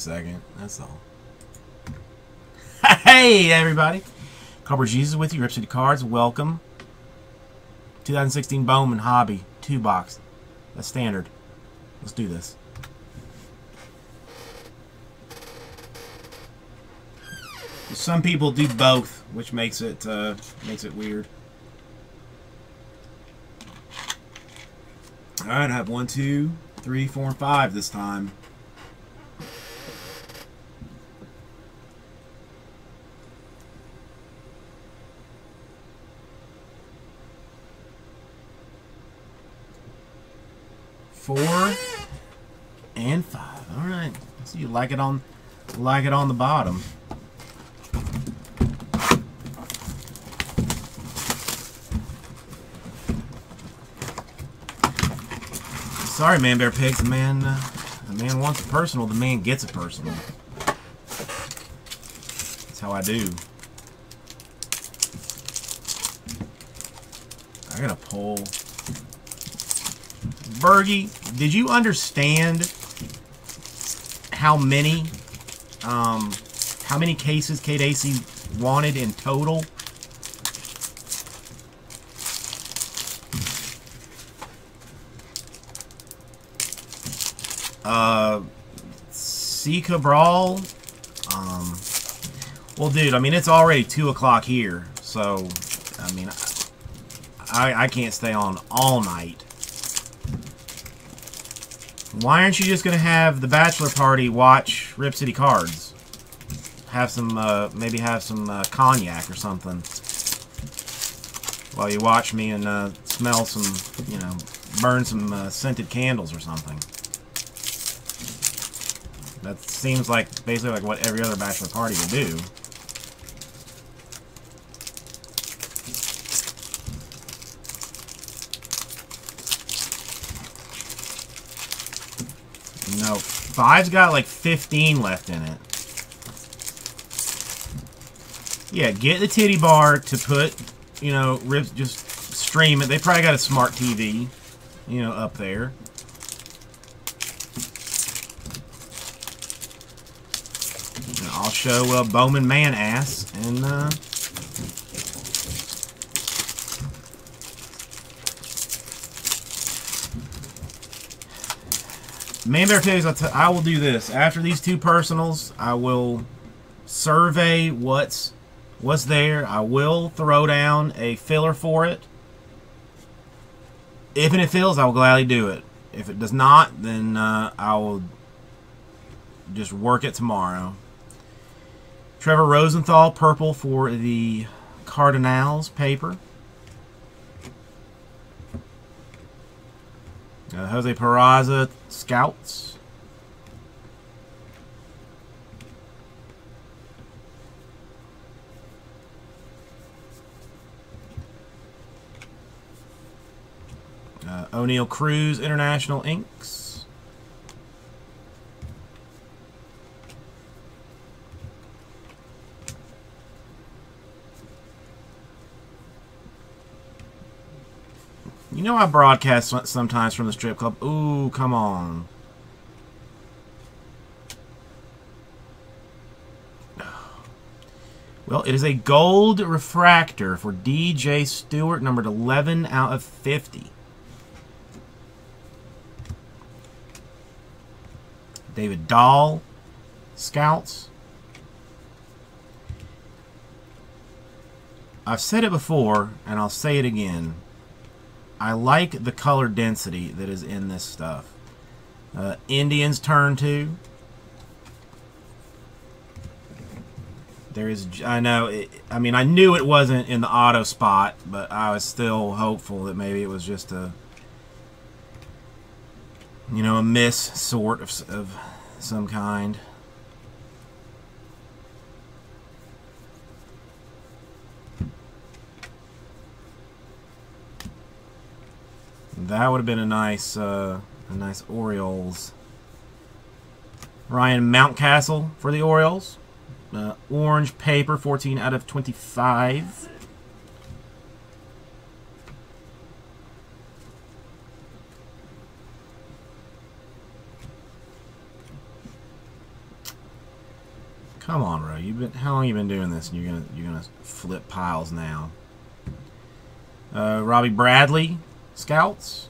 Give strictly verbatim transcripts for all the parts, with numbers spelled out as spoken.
second. That's all. Hey, everybody. Cover Jesus with you. Rip City Cards. Welcome. twenty sixteen Bowman Hobby. Two box. That's standard. Let's do this. Some people do both, which makes it uh, makes it weird. All right, I have one, two, three, four, and five this time. Four and five. All right, so you like it on, like it on the bottom. Sorry, Man Bear Pigs. The man, uh, the man wants a personal. The man gets a personal. That's how I do. I gotta pull. Bergy, did you understand how many, um, how many cases K D A C wanted in total? Uh, C. Cabral. Um, well, dude, I mean, it's already two o'clock here, so, I mean, I, I can't stay on all night. Why aren't you just going to have the bachelor party watch Rip City Cards? Have some, uh, maybe have some uh, cognac or something while you watch me and uh, smell some, you know, burn some uh, scented candles or something. That seems like basically like what every other bachelor party will do. No, five's got like fifteen left in it. Yeah, get the titty bar to put, you know, ribs, just stream it. They probably got a smart T V, you know, up there. I'll show uh, Bowman Man Ass, and uh, Man Bear Pigs, I, I will do this. After these two personals, I will survey what's what's there. I will throw down a filler for it. If and it fills, I will gladly do it. If it does not, then uh, I will just work it tomorrow. Trevor Rosenthal, purple for the Cardinals paper. Uh, Jose Peraza, Scouts. Uh, O'Neil Cruz, International Inks. You know I broadcast sometimes from the strip club. Ooh, come on. Well, it is a gold refractor for D J Stewart, numbered eleven out of fifty. David Dahl, Scouts. I've said it before, and I'll say it again. I like the color density that is in this stuff. Uh, Indians turn two. There is, I know, it, I mean, I knew it wasn't in the auto spot, but I was still hopeful that maybe it was just a, you know, a miss sort of, of some kind. That would have been a nice, uh, a nice Orioles. Ryan Mountcastle for the Orioles. Uh, orange paper, fourteen out of twenty-five. Come on, bro. You've been how long you been doing this? And you're gonna you're gonna flip piles now. Uh, Robbie Bradley, Scouts.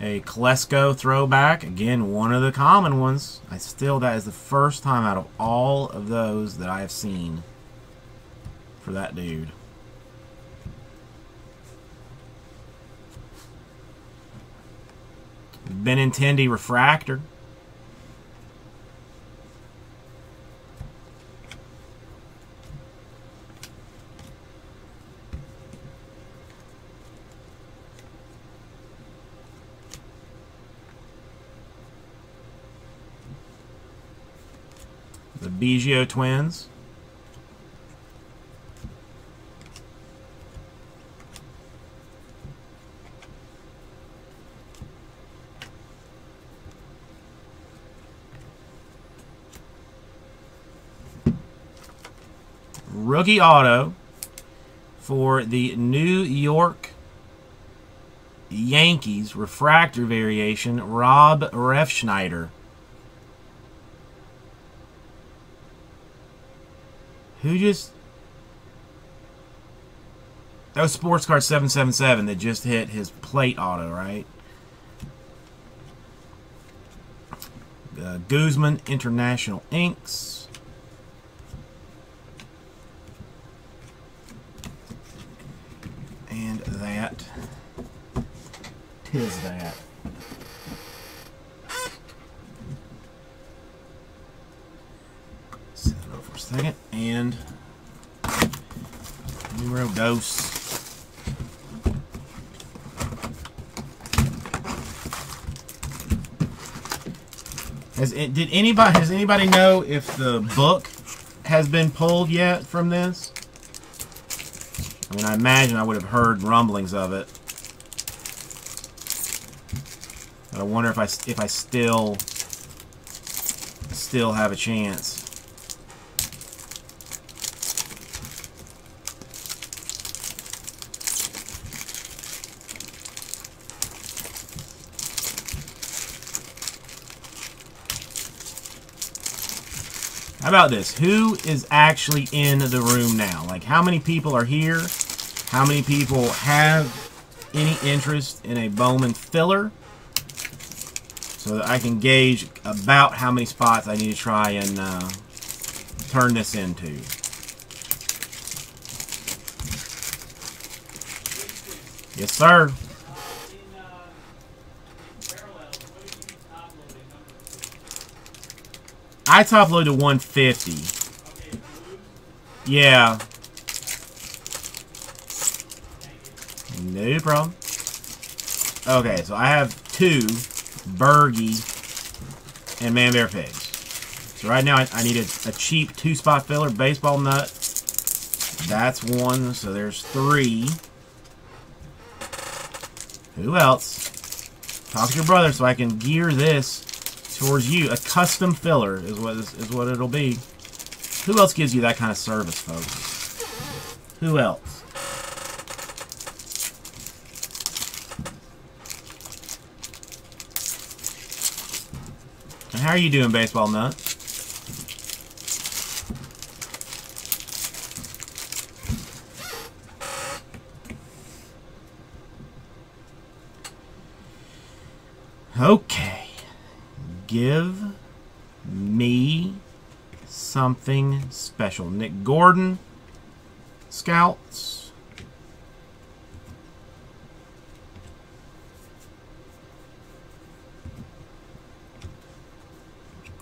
A Klesko throwback. Again, one of the common ones. I still, that is the first time out of all of those that I have seen for that dude. Benintendi refractor. The Biggio twins. Rookie auto for the New York Yankees refractor variation, Rob Refschneider. Who just... That was Sports Card Seven Seven Seven that just hit his plate auto, right? Uh, Guzman International Inks. And that... Tis that. Set it up for a second. And numero dos. Has it, did anybody has anybody know if the book has been pulled yet from this? I mean, I imagine I would have heard rumblings of it. But I wonder if I if I still still have a chance. How about this? Who is actually in the room now? Like, how many people are here? How many people have any interest in a Bowman filler? So that I can gauge about how many spots I need to try and uh, turn this into. Yes, sir. I top load to one fifty. Yeah. No problem. Okay, so I have two Bergy and Man Bear Pigs. So right now I, I need a, a cheap two-spot filler, baseball nut. That's one, so there's three. Who else? Talk to your brother so I can gear this towards you. A custom filler is what is, is what it'll be. Who else gives you that kind of service, folks? Who else? And how are you doing, baseball nut? Okay. Give me something special. Nick Gordon, Scouts.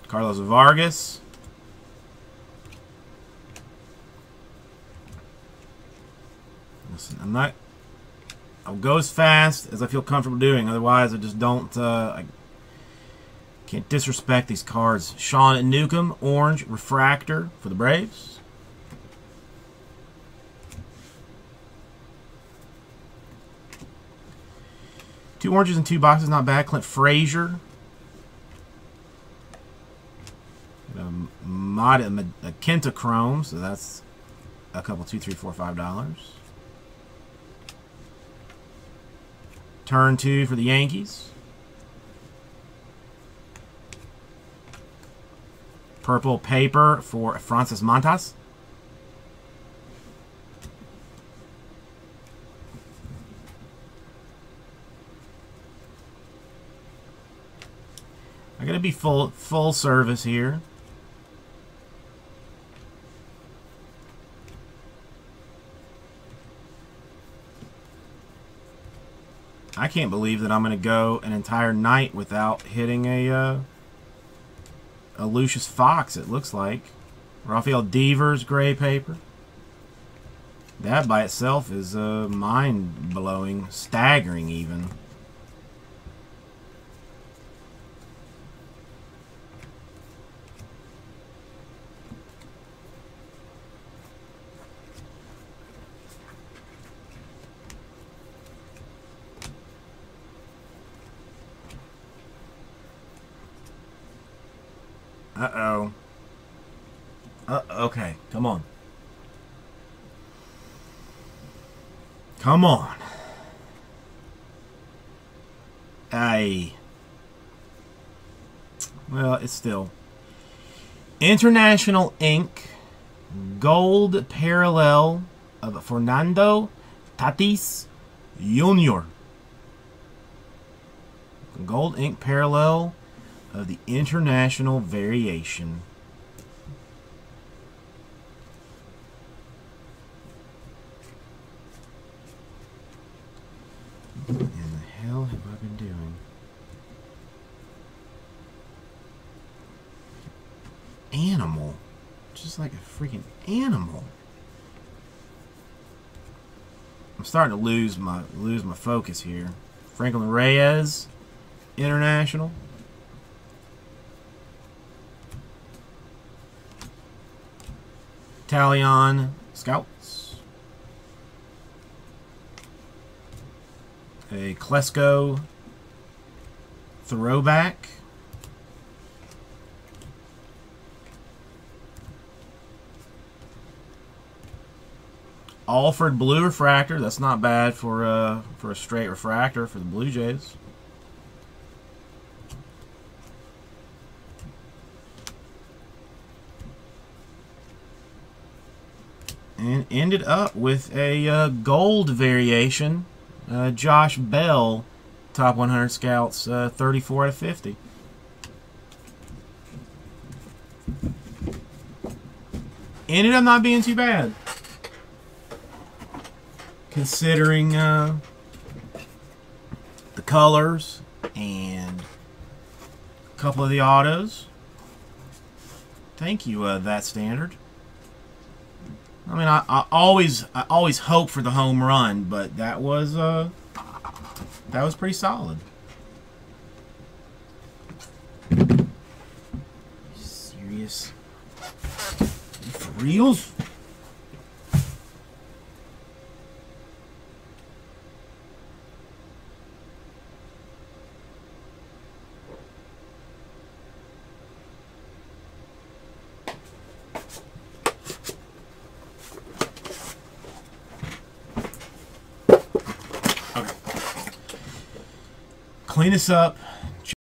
Carlos Vargas. Listen, I'm not... I'll go as fast as I feel comfortable doing. Otherwise, I just don't... Uh, I, Can't disrespect these cards. Sean Newcomb, orange refractor for the Braves. Two oranges and two boxes, not bad. Clint Frazier. A, mod, a, a Kenta chrome, so that's a couple, two, three, four, five dollars. Turn two for the Yankees. Purple paper for Francis Montas. I'm going to be full full service here. I can't believe that I'm going to go an entire night without hitting a uh, a Lucius Fox, it looks like. Raphael Devers, gray paper. That by itself is uh, mind-blowing, staggering even. Uh-oh. Uh, okay, come on. Come on. Aye. Well, it's still. International Ink Gold Parallel of Fernando Tatis Junior Gold Ink Parallel of the International Variation. What in the hell have I been doing? Animal. Just like a freaking animal. I'm starting to lose my lose my focus here. Franklin Reyes, International. Italian Scouts. A Klesko throwback. Alford blue refractor. That's not bad for uh, for a straight refractor for the Blue Jays. And ended up with a uh, gold variation, uh, Josh Bell, top one hundred Scouts, uh, thirty-four out of fifty. Ended up not being too bad, considering uh, the colors and a couple of the autos. Thank you, uh, That Standard. I mean, I, I always, I always hope for the home run, but that was, uh, that was pretty solid. Are you serious? Are you for reals? Clean this up,